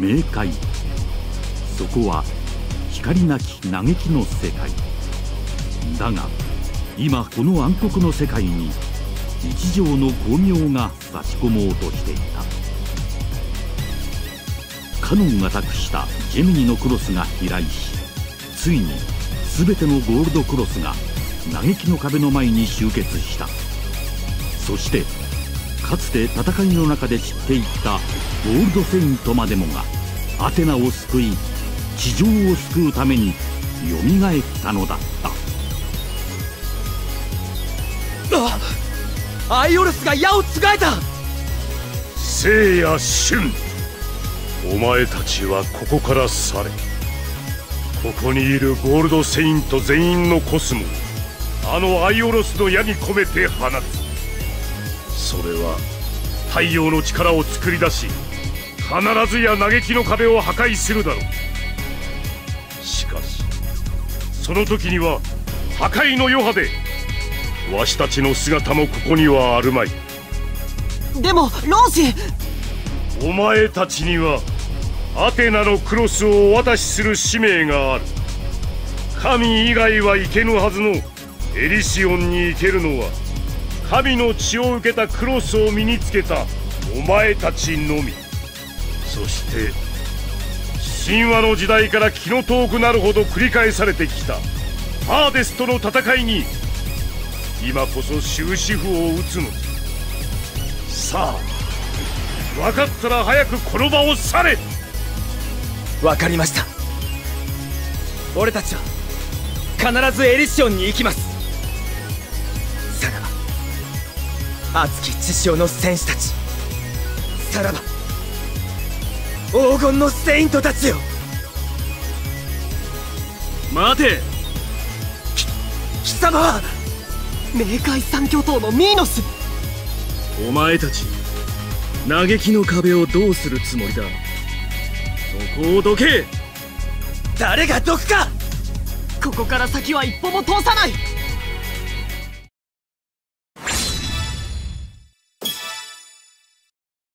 冥界。そこは光なき嘆きの世界だが、今この暗黒の世界に一条の光明が差し込もうとしていた。カノンが託したジェミニのクロスが飛来し、ついに全てのゴールドクロスが嘆きの壁の前に集結した。そしてかつて戦いの中で散っていったゴールドセイントまでもがアテナを救い、地上を救うためによみがえったのだった。アイオルスが矢をつがえた。せいや瞬、お前たちはここから去れ。ここにいるゴールドセイント全員のコスモをあのアイオロスの矢に込めて放つ。それは太陽の力を作り出し、必ずや嘆きの壁を破壊するだろう。しかしその時には破壊の余波でわしたちの姿もここにはあるまい。でもロンシー、お前たちにはアテナのクロスをお渡しする使命がある。神以外は行けぬはずのエリシオンに行けるのは、神の血を受けたクロスを身につけたお前たちのみ。そして神話の時代から気の遠くなるほど繰り返されてきたハーデスとの戦いに、今こそ終止符を打つのだ。さあ、分かったら早くこの場を去れ。わかりました。俺たちは必ずエリシオンに行きます。さらば熱き血潮の戦士たち、さらば黄金のセイントたちよ。待て、貴様は冥界三巨頭のミーノス。お前たち嘆きの壁をどうするつもりだ。そこをどけ。誰がどくか。ここから先は一歩も通さない。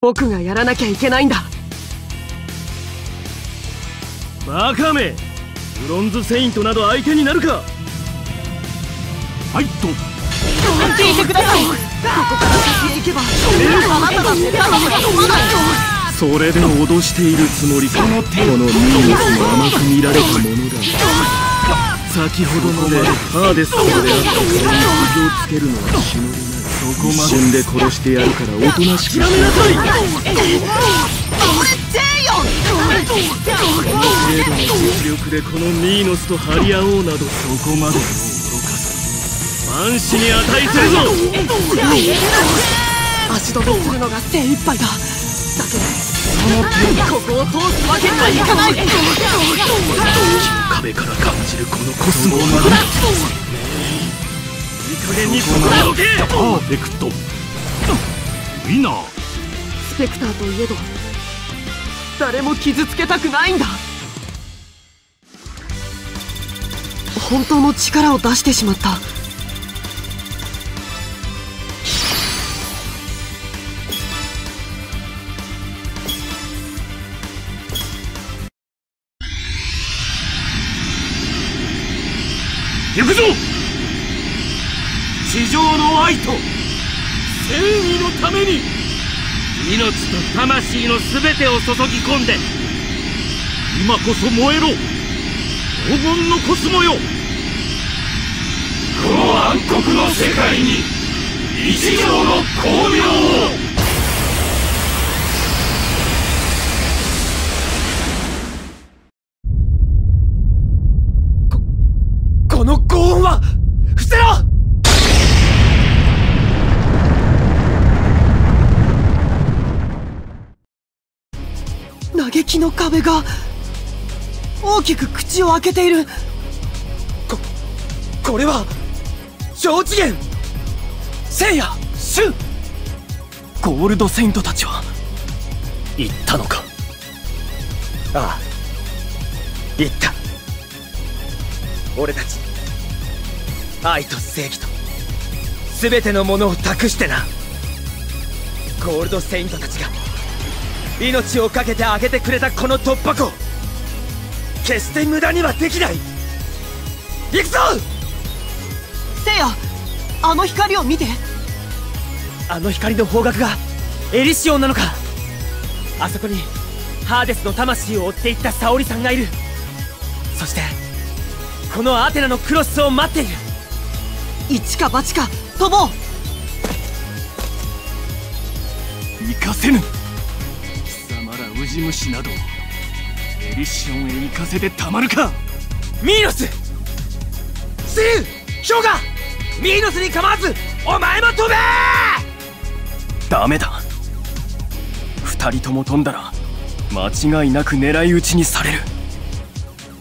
僕がやらなきゃいけないんだ。バカめ、ブロンズセイントなど相手になるか。はいと聞いてください。ここから先へ行けばあなただって頼むが止まないよ。それで脅しているつもりか。このミーノスも甘く見られたものだ。先ほどまでハーデスと出会った俺に傷をつけるのは忍びない。そこまで死んで殺してやるから、おとなしくやめなさい。この程度の実力でこのミーノスと張り合おうなど、そこまでも愚かさ万死に値するぞ。足止めするのが精一杯だ。だけどここを通すわけにはいかない。壁から感じるこのコスモをまだいい加減にそこへ置け。パーフェクトウィナー。スペクターといえど誰も傷つけたくないんだ。本当の力を出してしまった。行くぞ。地上の愛と正義のために命と魂の全てを注ぎ込んで、今こそ燃えろ黄金のコスモよ。この暗黒の世界に一条の光明を。嘆きの壁が大きく口を開けている。これは超次元。聖夜瞬、ゴールドセイントたちは言ったのか。ああ、言った。俺たち愛と正義と全てのものを託してな。ゴールドセイントたちが命を懸けて開けてくれたこの突破口、決して無駄にはできない。行くぞ聖夜、あの光を見て。あの光の方角がエリシオンなのか。あそこにハーデスの魂を追っていった沙織さんがいる。そしてこのアテナのクロスを待っている。一か八か飛ぼう。行かせぬ。貴様らウジ虫などエリシオンへ行かせてたまるか。ミーノス、スリュー、ヒョウガ、ミーノスに構わずお前も飛べ。ダメだ。二人とも飛んだら間違いなく狙い撃ちにされる。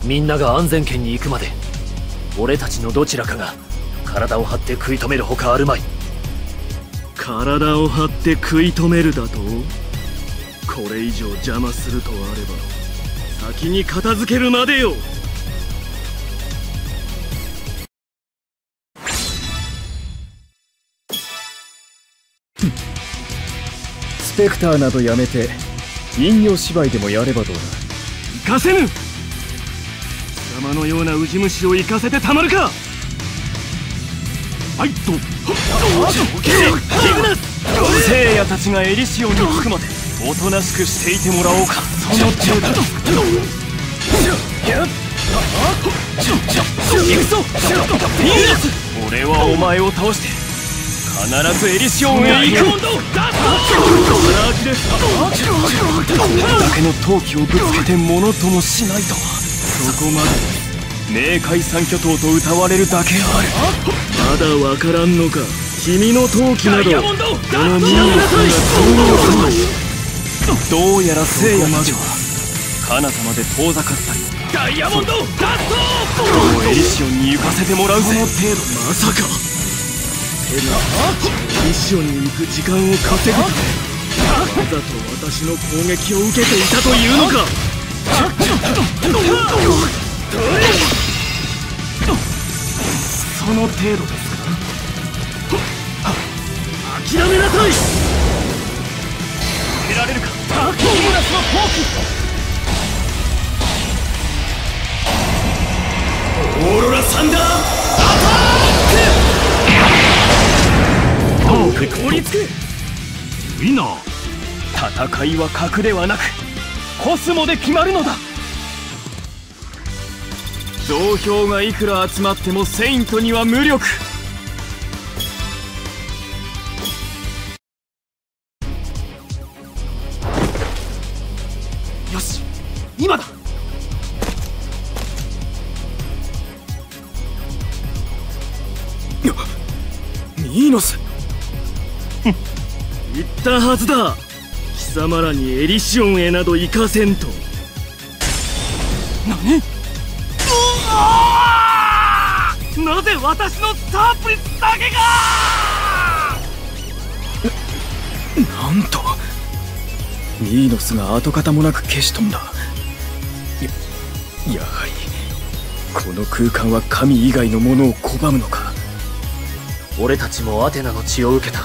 みんなが安全圏に行くまで俺たちのどちらかが体を張って食い止めるほかあるまい。体を張って食い止めるだと。これ以上邪魔するとあれば先に片付けるまでよ。スペクターなどやめて人形芝居でもやればどうだ。行かせぬ。貴様のようなウジ虫を行かせてたまるか。はいとほっとけよ。聖夜たちがエリシオンに着くまでおとなしくしていてもらおうか。その中だ。行くぞ。俺はお前を倒して必ずエリシオンへ行く。このだけの闘気をぶつけてものともしないとは。そこまで冥界三巨頭と歌われるだけある。まだわからんのか。君の闘気などこのミーノスがどうよ。どうやら聖夜たちは彼方まで遠ざかったようだ。ダイヤモンド脱走。もうエリシオンに行かせてもらうぜ。この程度まさか。エリシオンに行く時間を稼ぐためわざと私の攻撃を受けていたというのか。その程度ですか。諦めなさい。止められるか。ダークオムラスのフォーク。オーロラサンダーアタック。凍りつく。ウィナー。戦いは格ではなくコスモで決まるのだ。同票がいくら集まってもセイントには無力。よし、今だ。ミーノス。言ったはずだ。貴様らにエリシオンへなど行かせんと。何？なぜ私のサープリスだけが。なんとミーノスが跡形もなく消し飛んだ。やはりこの空間は神以外のものを拒むのか。俺たちもアテナの血を受けた。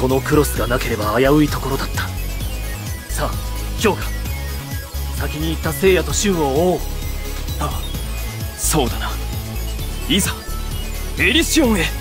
このクロスがなければ危ういところだった。さあ、ヒョウガ、先に行った聖夜と瞬を追おう。ああ、そうだな。いざエリシオンへ。